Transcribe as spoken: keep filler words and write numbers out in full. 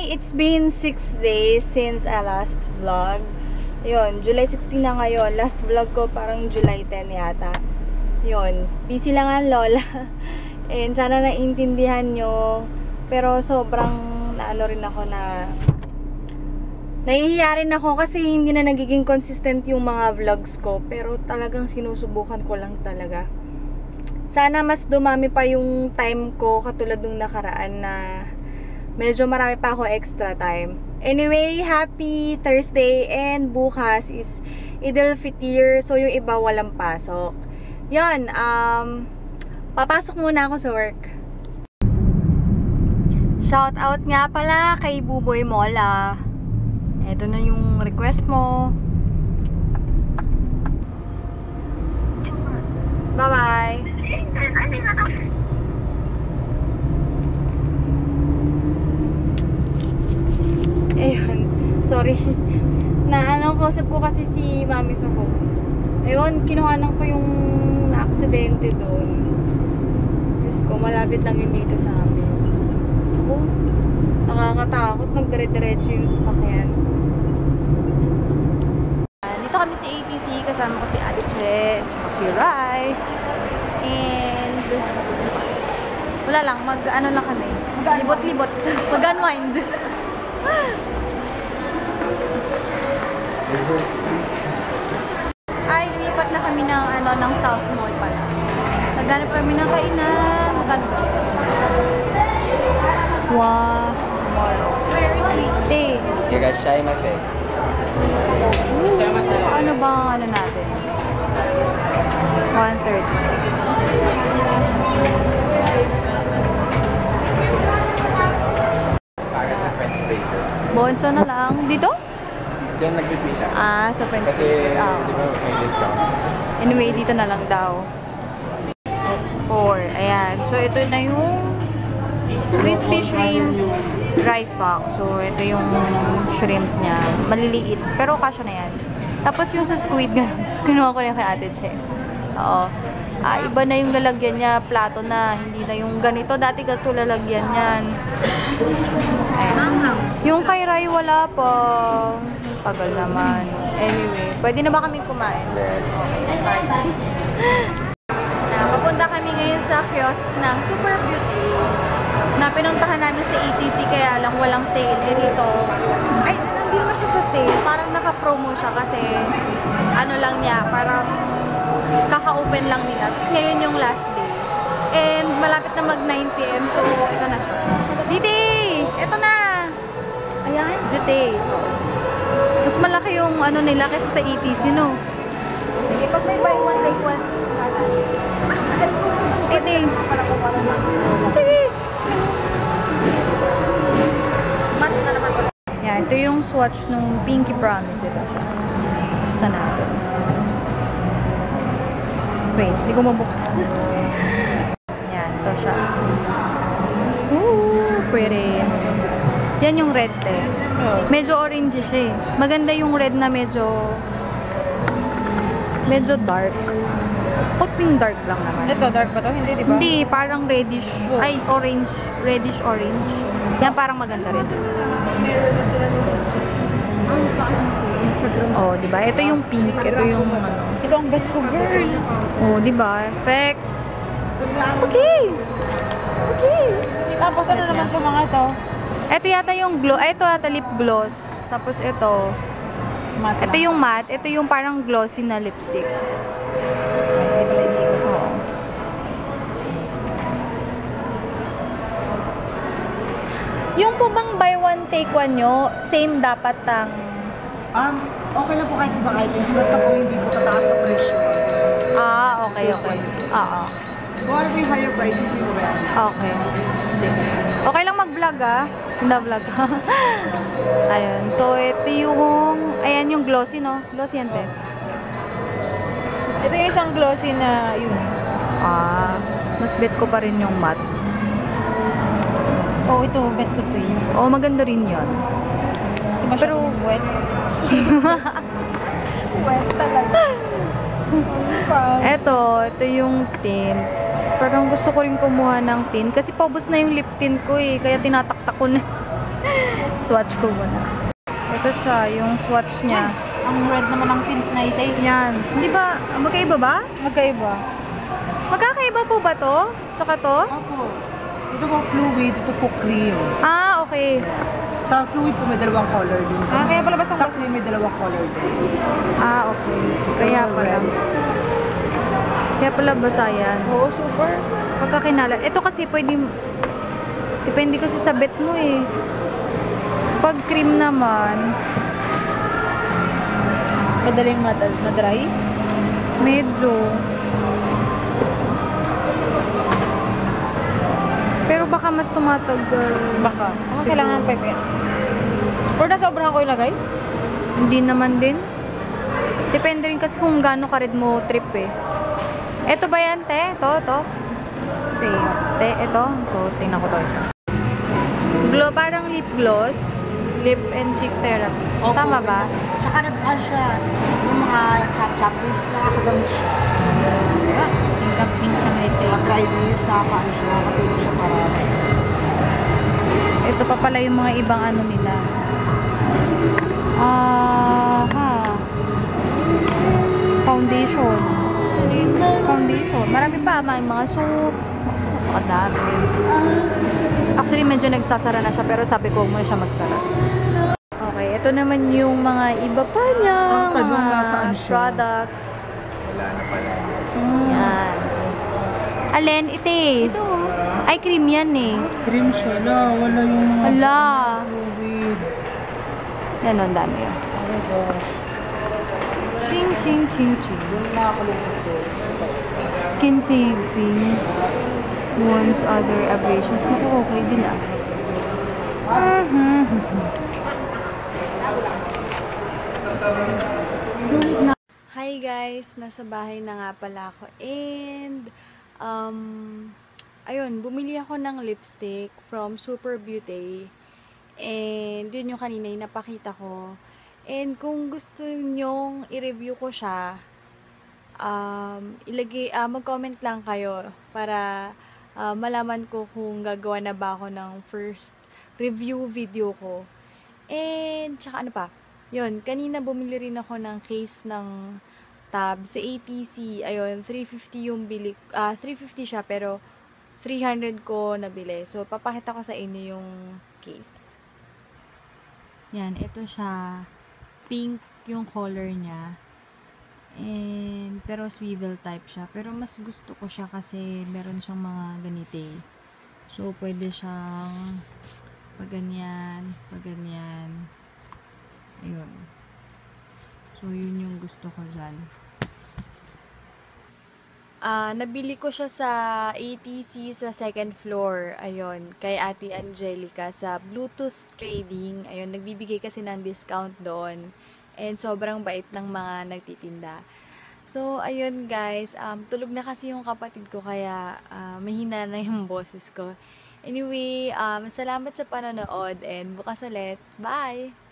Hi! It's been six days since I last vlog. Yun, July sixteen na ngayon. Last vlog ko parang July ten yata. Yun, busy lang ang lola. And sana naiintindihan nyo. Pero sobrang naano rin ako na... Nahihiya rin ako kasi hindi na nagiging consistent yung mga vlogs ko. Pero talagang sinusubukan ko lang talaga. Sana mas dumami pa yung time ko katulad nung nakaraan na... Medyo marami pa ako extra time. Anyway, happy Thursday and bukas is Idil Fitir. So, yung iba walang pasok. Yun, um, papasok muna ako sa work. Shoutout nga pala kay Buboy Mola. Ito na yung request mo. Bye-bye. Ayun, sorry. Naanong kausap ko kasi si Mami sa phone. Ayun, kinuhanan ko yung na-aksidente doon. Diyos ko, malapit lang yun dito sa amin. Ako, nakakatakot. Magdire-diretso yung sasakyan. Dito kami sa A T C. Kasama ko si Ate Che, si Rai. And, wala lang. Mag-ano na kami. Libot-libot. Mag-unwind. Ay, lumipat na kami ng ano ng South Mall pala. Naghanap kami ng kainan, maganda. Wow, tomorrow. Very sweet day. Yorashimasu. Yorashimasu. Ano ba ang ano natin? one thirty-six. Bonchon na lang. Dito? Diyan nagpipila. Ah, sa French Kasi, paper. Ah. Di ba may discount? Anyway, dito na lang daw. Four. Ayan. So, ito na yung crispy shrimp rice box. So, ito yung shrimp niya. Maliliit. Pero kasya na yan. Tapos yung sa squid, kinuha ko na kay Ate Che. Oo. Ah, iba na yung lalagyan niya. Plato na. Hindi na yung ganito. Dati ganito lalagyan niyan. Ayan. Yung kay Rai wala pa. Pagal naman. Anyway, pwede na ba kami kumain? Yes. Papunta kami ngayon sa kiosk ng Sooper Beaute na pinuntahan namin sa A T C kaya lang walang sale. Eh dito, ay hindi naman siya sa sale. Parang naka-promo siya kasi ano lang niya, parang kaka-open lang nila. Tapos ngayon yung last day. And malapit na mag nine p m so ito na siya. Didi! Ito na! Ayan, Jute. Mas malaki yung ano nila kasi sa A T C, no? Sige, pag may buy one, take one. Ete. Sige. Ayan, ito yung swatch nung Pinky Promise. Ito siya. Sa natin. Wait, hindi ko mabuksan. Ayan, ito siya. Ooh, pretty. Yan yung red eh. Medyo orange siya eh. Maganda yung red na medyo medyo dark. Puting dark lang naman. Ito dark ba to? Hindi, di ba? Hindi, parang reddish. Ay, orange. Reddish orange. Yan parang maganda rin. Oh, di ba? Ito yung pink. Ito yung ano. Ito ang best ko, girl. Oh, di ba? Perfect. Okay. Okay. Tapos ano naman ito mga to? Ito yata yung gloss. Ito yata lip gloss. Tapos ito. Matte ito yung matte. Ito yung parang glossy na lipstick. Ay, hindi pala dito. Oo. Yung po bang buy one take one nyo, same dapat ang... Um, okay na po kahit ibang items. Basta po hindi po tataas sa presyo. Ah, okay, okay. Oo. Kung ano po yung higher price, hindi po ba? Okay. Okay lang mag-vlog ah. Na-vlog. Ayun. So, ito yung... Ayan yung glossy, no? Glossy yan, te. Ito yung isang glossy na yun. Ah. Mas bet ko pa rin yung matte. Oo, oh, ito. Bet ko to yun. Oo, oh, maganda rin yun. Kasi masyadong pero... wet. Wet talaga. Ito. Ito yung tint. Parang gusto ko rin kumuha ng tint. Kasi paubos na yung lip tint ko eh. Kaya tinataktak ko na. Swatch ko muna. Ito siya, yung swatch niya. Ay, ang red naman ang pink na ito. Yan. Di ba, magkaiba ba? Magkaiba. Magkakaiba po ba to? Tsaka to? Opo. Ito po fluid, ito po cream. Ah, okay. Yes. Sa fluid po may dalawang color din. Ah, kaya pala ba sa... Sa cream may dalawang color din. Ah, okay. So, kaya pala. Kaya pala basa yan. Oo, super. Pagkakinala. Ito kasi pwede... Depende kasi sa bet mo eh. Pag cream naman... Madaling madry? Medyo. Pero baka mas tumatagal. Baka. Ano kailangan pa yun? Or nasobra ko ilagay? Hindi naman din. Depende rin kasi kung gaano ka red mo trip eh. Eto ba yan, te? Ito, ito. Te, te, ito. So, tingnan ko to isa. Glow, parang lip gloss. Lip and cheek therapy. Okay. Tama ba? Tsaka nag-add siya. Yung mga chap-chap lips na nakagamit siya. Yes. Pink-pink na may tayo. Mag-dry lips, nakaka-add siya. Nakatulog siya para. Ito pa pala yung mga ibang ano nila. Ah, ha. Foundation. Foundation. Marami pa. May mga soaps. Makadami. Actually, medyo nagsasara na siya. Pero sabi ko, huwag mo na siya magsara. Okay. Ito naman yung mga iba pa niya. Ang tanong nasaan siya? Products. Wala na pala. Yan. Alin, ito eh. Ito. Ay, cream yan eh. Cream siya. Wala. Wala yung mga... Wala. Yan o, ang dami yun. Oh gosh. Ching, ching, ching, ching. Skin saving. Wounds, other abrasions. Naku, okay din ah. Hi guys! Nasa bahay na nga pala ako. And, um, ayun, bumili ako ng lipstick from Sooper Beaute. And, yun yung kanina yung napakita ko. And kung gusto nyong i-review ko siya, um, ilagay, uh, mag-comment lang kayo para uh, malaman ko kung gagawa na ba ako ng first review video ko. And tsaka ano pa, yun, kanina bumili rin ako ng case ng tab sa A T C. Ayun, three fifty yung bili, uh, three fifty siya pero three hundred ko nabili. So, papakita ko sa inyo yung case. Yan, ito siya. Pink yung color niya. And, pero swivel type siya. Pero mas gusto ko siya kasi meron siyang mga ganito. So, pwede siyang pag ganyan, pag ganyan. Ayun. So, yun yung gusto ko dyan. Uh, nabili ko siya sa A T C sa second floor. Ayun. Kay Ate Angelica sa Bluetooth Trading. Ayun. Nagbibigay kasi ng discount doon. And sobrang bait ng mga nagtitinda. So, ayun guys. Um, tulog na kasi yung kapatid ko. Kaya uh, mahina na yung boses ko. Anyway, um, salamat sa panonood. And bukas ulit. Bye!